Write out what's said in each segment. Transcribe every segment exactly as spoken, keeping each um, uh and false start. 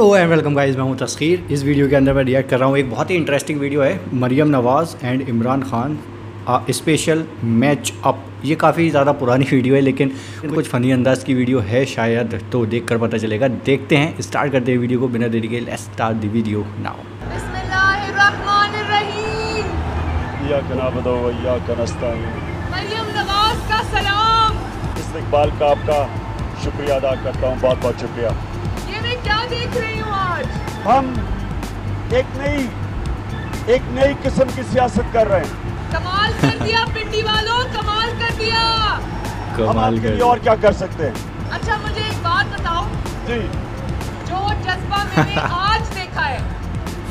Hello and welcome guys, मैं हूं तस्खीर। इस वीडियो के अंदर मैं रिएक्ट कर रहा हूं, एक बहुत ही इंटरेस्टिंग वीडियो है Maryam Nawaz and Imran Khan special match up. ये काफ़ी ज़्यादा पुरानी वीडियो है लेकिन कुछ फ़नी अंदाज की वीडियो है शायद, तो देखकर पता चलेगा। देखते हैं, स्टार्ट करते हैं वीडियो को बिना देरी के। Let's start the video now. Maryam Nawaz का सलाम, इस्तकबाल का आपका शुक्रिया अदा करता हूँ, बहुत बहुत शुक्रिया। क्या देख रही हूँ आज? हम एक नई एक नई किस्म की सियासत कर रहे हैं। कमाल कर दिया पिंडी वालों, कमाल कर दिया। कमाल कर दिया, और क्या कर सकते हैं। अच्छा मुझे एक बात बताओ जी, जो जज्बा मैंने आज देखा है,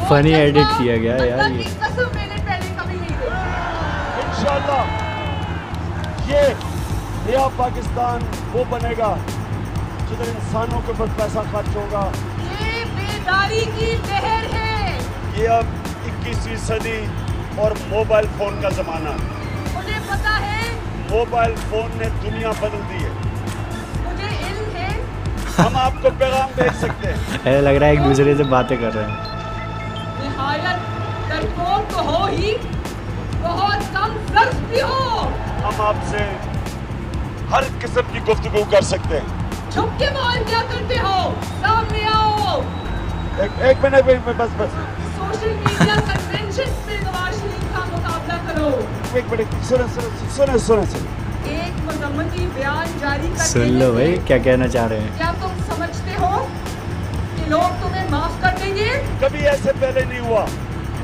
फनी एडिट किया गया है यार, ये कसम मैंने पहले कभी नहीं देखी। इंशाल्लाह ये नया पाकिस्तान वो बनेगा जिधर इंसानों के ऊपर पैसा खर्च होगा। ये बेदारी की लहर है। ये अब इक्कीसवीं सदी और मोबाइल फोन का जमाना। मुझे पता है मोबाइल फोन ने दुनिया बदल दी है। मुझे इल्म है। हम आपको पैगाम भेज सकते हैं। ऐसा लग रहा है एक दूसरे से बातें कर रहे हैं। निहायत दरकोर तो हो ही, बहुत कम फर्ज भी हो। हम आपसे हर किस्म की गुफ्तगू कर सकते हैं। छुप के बाहर क्या करते हो, सामने आओ। एक एक मिनट बस बस सोशल मीडिया कन्वेंशन पे नवाज शरीफ का मुकाबला करो। एक मिनट सुनो सुनो सुनो सुनो एक मुजम्मती बयान जारी करते हैं। सुन लो भाई क्या कहना चाह रहे हैं। क्या तुम समझते हो कि लोग तुम्हें माफ कर देंगे? कभी ऐसे पहले नहीं हुआ।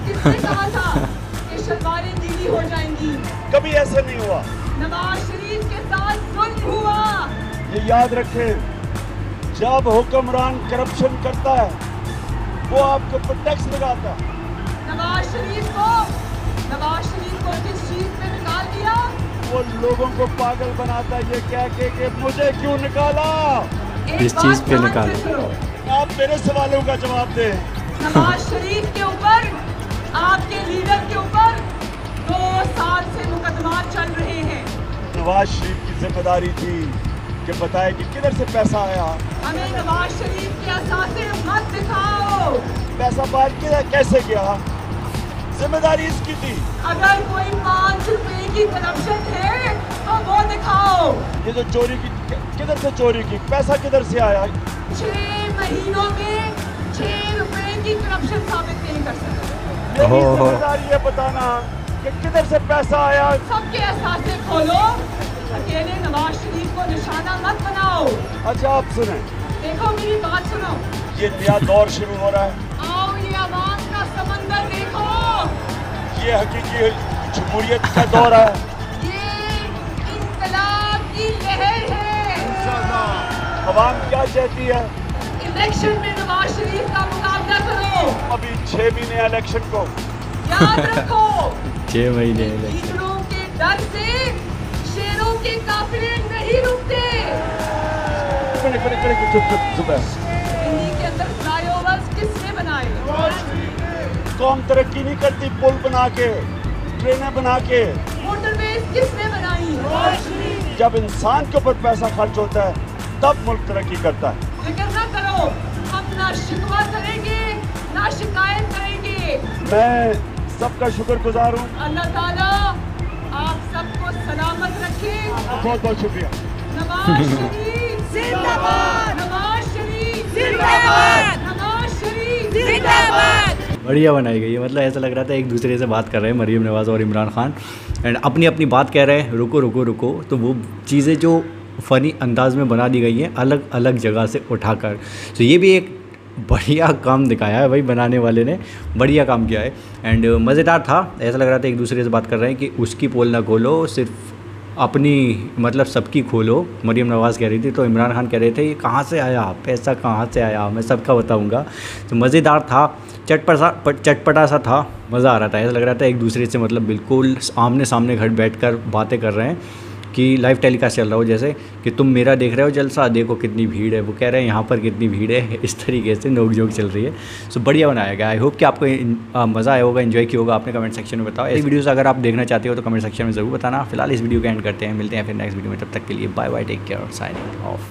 किसने कहा था कि शलवारें ढीली हो जाएंगी? कभी ऐसे नहीं हुआ। नवाज शरीफ के साथ जुल्म हुआ, याद रखें। जब हुक्मरान करप्शन करता है वो आपके ऊपर टैक्स लगाता है। नवाज शरीफ को नवाज शरीफ को जिस चीज में निकाल दिया, वो लोगों को पागल बनाता है ये कह के कि मुझे क्यों निकाला, इस चीज पे निकाला। आप मेरे सवालों का जवाब दें। नवाज शरीफ के ऊपर, आपके लीडर के ऊपर दो साल से मुकदमा चल रहे हैं। नवाज शरीफ की जिम्मेदारी थी कि बताए कि किधर से पैसा आया। हमें नवाज शरीफ के असासे मत दिखाओ। पैसा बाहर किधर कैसे गया, जिम्मेदारी इसकी थी। अगर कोई पाँच रुपए की करप्शन है तो वो दिखाओ। ये जो चोरी की, किधर से चोरी की, पैसा किधर से आया? छह महीनों में छह रुपए की करप्शन साबित नहीं कर सकते। जिम्मेदारी है बताना कि किधर से पैसा आया। सबके असासे खोलो, अकेले नवाज शरीफ को निशाना मत बनाओ। अच्छा आप सुने, देखो मेरी बात सुनो, ये नया दौर शुरू हो रहा है। आओ ये आवाम का समंदर देखो, ये हकीकी जमहूरियत का दौर है। ये इंकलाब की लहर है। आवाम क्या चाहती है? इलेक्शन में नवाज शरीफ का मुकाबला करो। अभी छह महीने इलेक्शन को, याद रखो छह महीने इलेक्शन के डर से शेरों के काफिले नहीं रुकते। बड़े बड़े बड़े चुप चुप चुप है। दिल्ली के अंदर फ्लाईओवर्स किसने बनाए? कौम तरक्की नहीं करती पुल बना के, ट्रेनें बना के। मोटरवेज किसने बनाई? जब इंसान के ऊपर पैसा खर्च होता है तब मुल्क तरक्की करता है। फिक्र ना करो, हम ना शिकवा करेंगे ना शिकायत करेंगे। मैं सबका शुक्र गुजार हूँ। अल्लाह ताला आप सबको सलामत रखे। बहुत बहुत शुक्रिया। नवाज शरीफ जिंदाबाद, नवाज शरीफ जिंदाबाद, नवाज शरीफ जिंदाबाद। बढ़िया बनाई गई है, मतलब ऐसा लग रहा था एक दूसरे से बात कर रहे हैं मरियम नवाज़ और इमरान खान, एंड अपनी अपनी बात कह रहे हैं, रुको रुको रुको। तो वो चीज़ें जो फ़नी अंदाज में बना दी गई हैं अलग अलग जगह से उठाकर, तो ये भी एक बढ़िया काम दिखाया है भाई, बनाने वाले ने बढ़िया काम किया है एंड मज़ेदार था। ऐसा लग रहा था एक दूसरे से बात कर रहे हैं कि उसकी पोल ना खोलो, सिर्फ अपनी मतलब सबकी खोलो। मरियम नवाज़ कह रही थी तो इमरान खान कह रहे थे ये कहाँ से आया, पैसा कहाँ से आया, मैं सबका बताऊंगा। तो मज़ेदार था, चटपटा सा चटपटा सा था, मज़ा आ रहा था। ऐसा लग रहा था एक दूसरे से मतलब बिल्कुल आमने सामने घर बैठ कर बातें कर रहे हैं कि लाइव टेलीकास्ट चल रहा हो, जैसे कि तुम मेरा देख रहे हो जलसा, देखो कितनी भीड़ है, वो कह रहे हैं यहाँ पर कितनी भीड़ है, इस तरीके से नोक झोंक चल रही है। सो बढ़िया बनाया गया। आई होप कि आपको मज़ा आया होगा, एंजॉय किया होगा आपने। कमेंट सेक्शन में बताओ। इस वीडियो से अगर आप देखना चाहते हो तो कमेंट सेक्शन में ज़रूर बताना। फिलहाल इस वीडियो का एंड करते हैं, मिलते हैं फिर नेक्स्ट वीडियो में। तब तक के लिए bye bye, take care, signing of.